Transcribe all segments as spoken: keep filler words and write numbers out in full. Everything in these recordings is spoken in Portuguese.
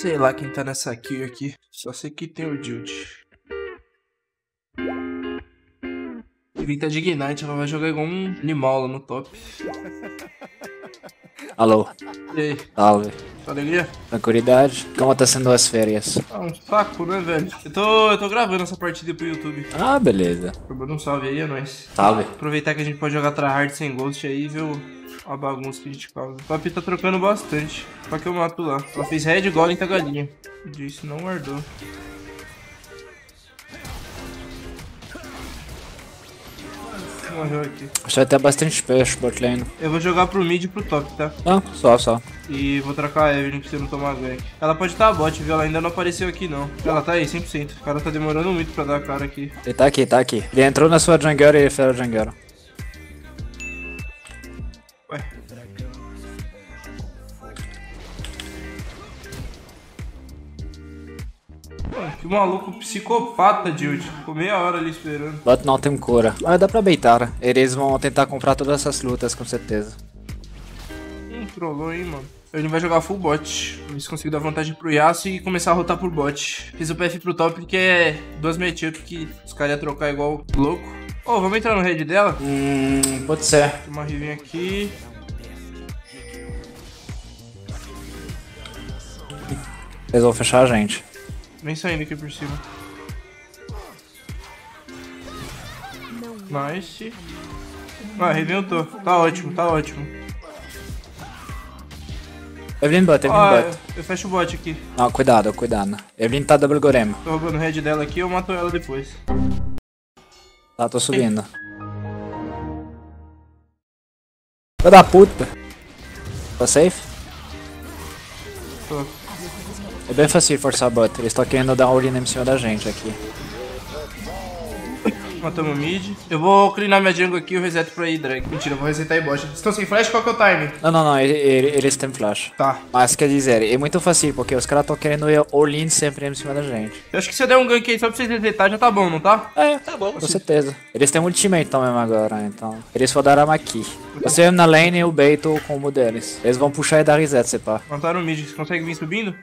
Sei lá quem tá nessa kill aqui. Só sei que tem o Dude. Vita de Ignite, ela vai jogar igual um animal lá no top. Alô. E aí? Salve. Sua alegria? Tranquilidade. Como tá sendo as férias? Ah, um saco, né, velho? Eu tô, eu tô gravando essa partida pro YouTube. Ah, beleza. Manda um salve aí, é nóis. Salve. Aproveitar que a gente pode jogar tryhard sem ghost aí e ver a bagunça que a gente causa. O top tá trocando bastante. Só que eu mato lá. Ela fez red, golem e galinha. Disso não guardou. Aqui. Só até bastante peixe bot lane. Eu vou jogar pro mid e pro top, tá? Ah, só, só. E vou trocar a Evelyn pra você não tomar gank. Ela pode estar tá bot, viu? Ela ainda não apareceu aqui, não. Ela tá aí, cem por cento. O cara tá demorando muito pra dar a cara aqui. Ele tá aqui, tá aqui. Ele entrou na sua jungle e ele fez a jungle. Ué. Que maluco psicopata, Dude. Ficou meia hora ali esperando. Bot não tem cura. Mas dá pra beitar. Eles vão tentar comprar todas essas lutas, com certeza. Hum, trollou, hein, mano. Ele vai jogar full bot. Eles conseguiram dar vantagem pro Yasuo e começar a rotar por bot. Fiz o P F pro top porque é duas matchups que os caras iam trocar igual louco. Ô, oh, vamos entrar no raid dela? Hum, pode ser. Tem uma rivinha aqui. Eles vão fechar a gente. Vem saindo aqui por cima. Nice. Ah, reventou. Tá ótimo, tá ótimo. Evelyn bot, Evelyn ah, bot. Eu, eu fecho o bot aqui. Não, cuidado, cuidado. Evelyn tá double gorema. Tô roubando o head dela aqui, eu mato ela depois. Tá, tô subindo. Filho da puta. Tá safe? Tô. É bem fácil forçar a bot, eles estão querendo dar all-in em cima da gente aqui. Matamos o mid. Eu vou clinar minha jungle aqui e eu reseto pra ir drag. Mentira, eu vou resetar aí bot. Eles estão sem flash? Qual que é o time? Não, não, não, eles têm flash. Tá. Mas quer dizer, é muito fácil, porque os caras estão querendo ir all-in sempre em cima da gente. Eu acho que se eu der um gank aí só pra vocês resetar já tá bom, não tá? É, tá bom. Com certeza. Eles têm um ultimate também agora, então. Eles vão dar a Maqui. Você na lane e eu baito o combo deles. Eles vão puxar e dar reset, se pá. Mataram o mid, vocês conseguem vir subindo?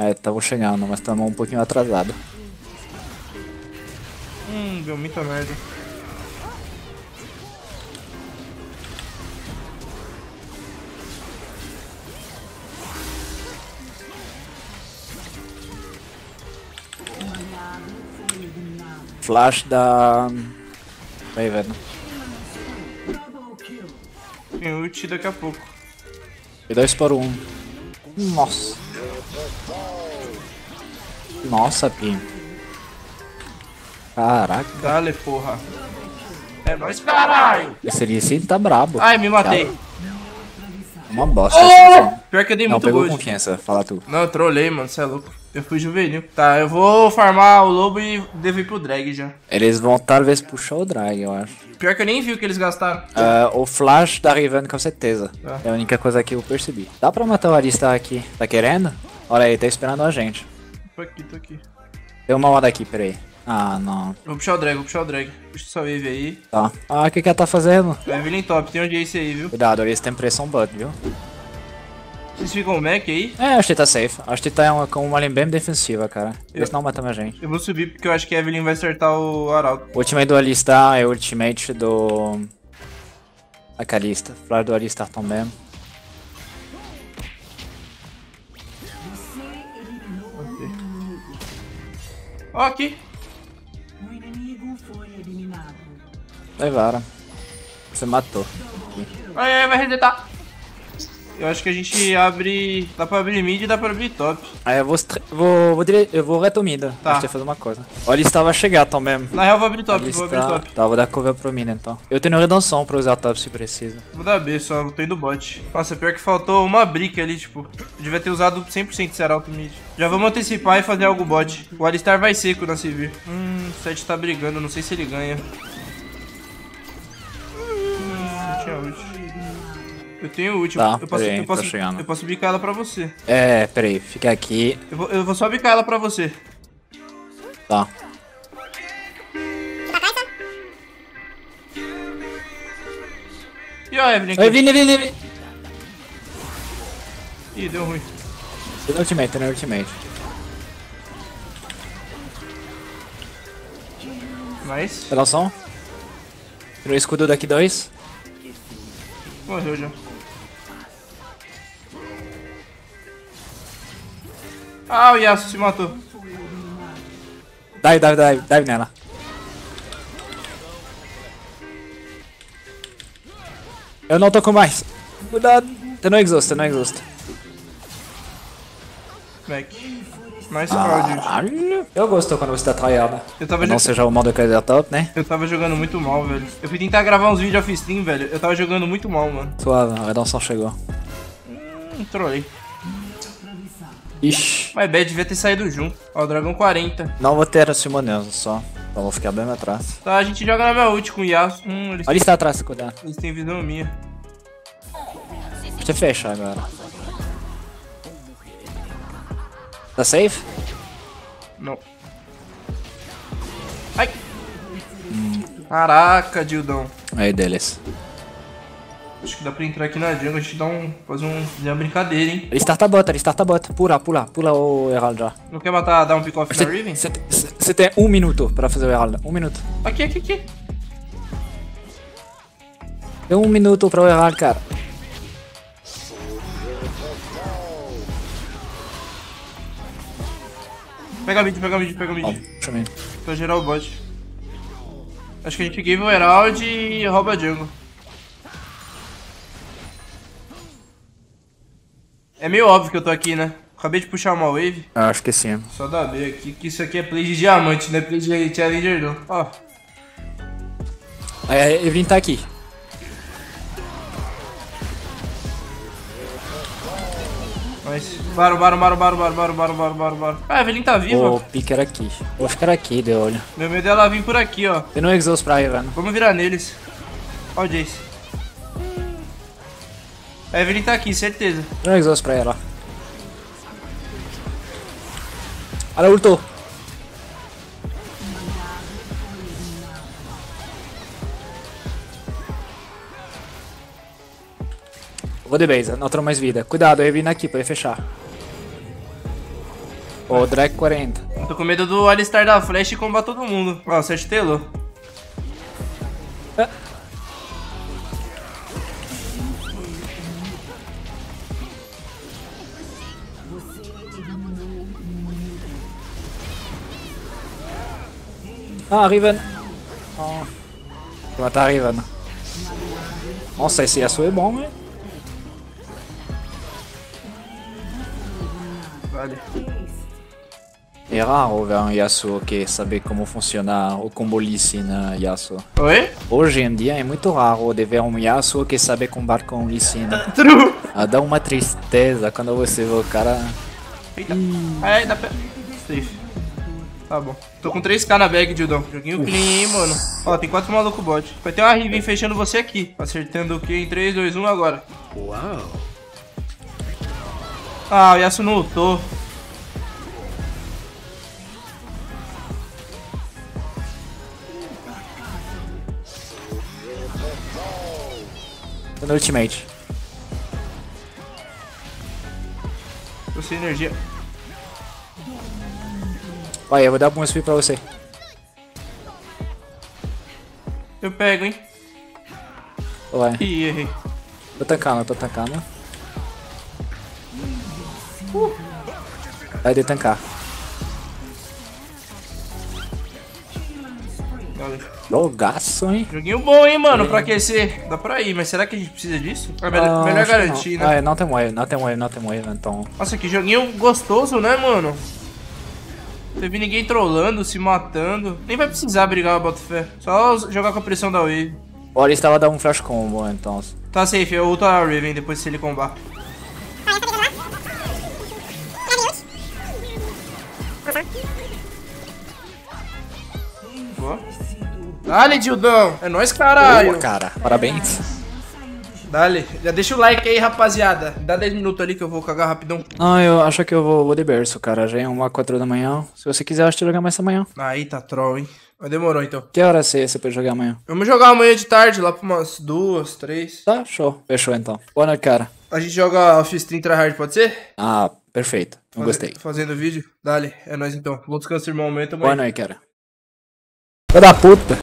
É, tava chegando, mas tava um pouquinho atrasado. Hum, deu muita merda. Flash da... Aí, velho. Tem ult daqui a pouco. E dois por um. Nossa. Nossa, Pim. Caraca. Dale, porra. É nóis, caralho. Esse ali sim tá brabo. Ai, me matei. Cara. Uma bosta. Oh! Assim. Pior que eu dei não, muito gosto. Não, pegou confiança, fala tu. Não, eu trolei, mano, você é louco. Eu fui juvenil. Tá, eu vou farmar o lobo e devo ir pro drag já. Eles vão talvez puxar o drag, eu acho. Pior que eu nem vi o que eles gastaram. Uh, o flash da Riven com certeza. Ah. É a única coisa que eu percebi. Dá pra matar o Arista aqui? Tá querendo? Olha aí, tá esperando a gente. Tô aqui, tô aqui. Tem uma hora aqui, peraí. Ah, não. Vou puxar o drag, vou puxar o drag. Puxa essa wave aí. Tá. Ah, o que que ela tá fazendo? É Evelyn top, tem um Jace aí, viu? Cuidado, eles tem pressão bot, viu? Vocês ficam back aí? É, acho que tá safe. Acho que tá com uma lane bem defensiva, cara. Eu... Eles não matam a gente. Eu vou subir porque eu acho que a Evelyn vai acertar o Arauto. O ultimate do Alistar é o ultimate do... A Kalista. Flash do Alistar também. Ó, aqui. Levaram. Você matou. Ai, ai, vai resetar. Eu acho que a gente abre... Dá pra abrir mid e dá pra abrir top. Aí eu vou... Vou, vou, dire... eu vou reto mid. Tá. Acho que eu fazer uma coisa. Olha, estava a chegar também. Na real, eu vou abrir top. Vou está... abrir top. Tá, vou dar cover pro mid, então. Eu tenho redenção pra usar top se precisa. Vou dar B, só não tô indo bot. Nossa, pior que faltou uma brick ali, tipo... Eu devia ter usado cem por cento de ser alto mid. Já vamos antecipar e fazer algo bot. O Alistar vai seco na C V. Hum, o Seth tá brigando. Não sei se ele ganha. Hum, não tinha ult. Eu tenho o último, tá, eu, posso, aí, eu, posso, eu posso bicar ela pra você. É, peraí, fica aqui. Eu vou, eu vou só bicar ela pra você. Tá. E ó, Evelyn aqui. Evelyn, Evelyn, Evelyn. Ih, deu ruim. Tô na ultimate, tô na ultimate. Mas... Vai dar o som? Tirou o escudo daqui dois. Morreu já. Ah, o Yasuo se matou. Dive, dive, dive, dive nela. Eu não tô com mais. Cuidado. Você não exausta, não exausta. Mac. Mais Cloud. Eu gosto quando você tá tryhard. Eu tava não seja o modo que ele top, né? Eu tava jogando muito mal, velho. Eu fui tentar gravar uns vídeos off-stream, velho. Eu tava jogando muito mal, mano. Suave, a Edson chegou. Hum, trolei. Ixi. Mas Bad devia ter saído junto. Ó, Dragão quarenta. Não vou ter a Simoneus só. Então vou ficar bem atrás. Tá, a gente joga na minha ult com o Yasuo. Hum, eles... Olha, ele está atrás, cuidado. Eles têm visão minha. Você fecha agora. Tá safe? Não. Ai! Hum. Caraca, Dildão. Aí, deles. Acho que dá pra entrar aqui na jungle, a gente dá um, fazer um, uma brincadeira, hein? Restarta a bota, restarta a bota. Pula, pula, pula o Herald já. Não quer matar, dar um pick-off na Riven? Você tem um minuto pra fazer o Herald, um minuto. Aqui, aqui, aqui. Tem um minuto pra o Herald, cara. Pega mid, pega mid, pega mid. Oh, pra gerar o bot. Acho que a gente gave o Herald e rouba a jungle. É meio óbvio que eu tô aqui, né? Acabei de puxar uma wave. Ah, acho que sim. Só dá B aqui, que isso aqui é play de diamante, não é play de challenger não. Ó. É, Evelyn tá aqui. Mas... Baro, baro, baro, baro, baro, baro, baro, baro, baro, baro. Ah, a Evelyn tá viva. O pique era aqui. Vou ficar aqui, deu olho. Meu medo é ela vir por aqui, ó. Eu não exausto pra aí, velho. Vamos virar neles. Ó o Jace. A Evelyn tá aqui, certeza. Não exausto pra ela. Ela ultou. Vou de base, não tenho mais vida. Cuidado, a Evelyn aqui pra ele fechar. Ô, oh, Drake quarenta. Tô com medo do Alistar da Flash e combater todo mundo. Ó, você telou. Ah. Ah, Riven! Oh. Vou matar a Riven. Nossa, esse Yasuo é bom, hein? Vale. É raro ver um Yasuo que sabe como funciona o combo Lee Sin Yasuo. Oi? Hoje em dia é muito raro de ver um Yasuo que sabe combar com o Lee Sin. True! Ah, dá uma tristeza quando você vê o cara... Eita! Hum. Ai, dá pra... Safe. Tá bom. Tô com três K na bag, Dildão. Joguinho clean, hein, mano. Ó, tem quatro malucos bot. Vai ter uma Riven fechando você aqui. Acertando o Q em três, dois, um agora. Uau. Ah, o Yasuo não lutou. Tô no ultimate. Tô sem energia. Vai, eu vou dar um sweep pra você. Eu pego, hein? Vai. Ih, errei. Tô tancando, tô tancando. Uh. Vai de tancar. Logaço, hein? Joguinho bom, hein, mano, e... pra aquecer. Dá pra ir, mas será que a gente precisa disso? É melhor, ah, melhor garantir, não, né? Ah, não tem wave, não tem wave, não tem wave, então... Nossa, que joguinho gostoso, né, mano? Teve ninguém trollando, se matando. Nem vai precisar brigar, Botafé. Só jogar com a pressão da wave. Olha, estava dando um flash combo, então. Tá safe, eu ulto a Riven depois se ele combar. Boa. Dale, Dildão. É nóis, caralho. Boa, cara. Parabéns. Dale, já deixa o like aí, rapaziada. Dá dez minutos ali que eu vou cagar rapidão. Ah, eu acho que eu vou, vou de berço, cara. Já é uma, quatro da manhã. Se você quiser, eu acho que eu jogar mais amanhã. Aí tá troll, hein? Mas demorou, então. Que hora você, você pode jogar amanhã? Vamos jogar amanhã de tarde, lá pra umas duas, três. Tá, show. Fechou, então. Boa noite, cara. A gente joga F X três tryhard, pode ser? Ah, perfeito. Faze... Gostei. Fazendo vídeo? Dale, é nóis então. Vou descansar, irmão. Aumenta, mãe. Boa noite, cara. Filho da puta.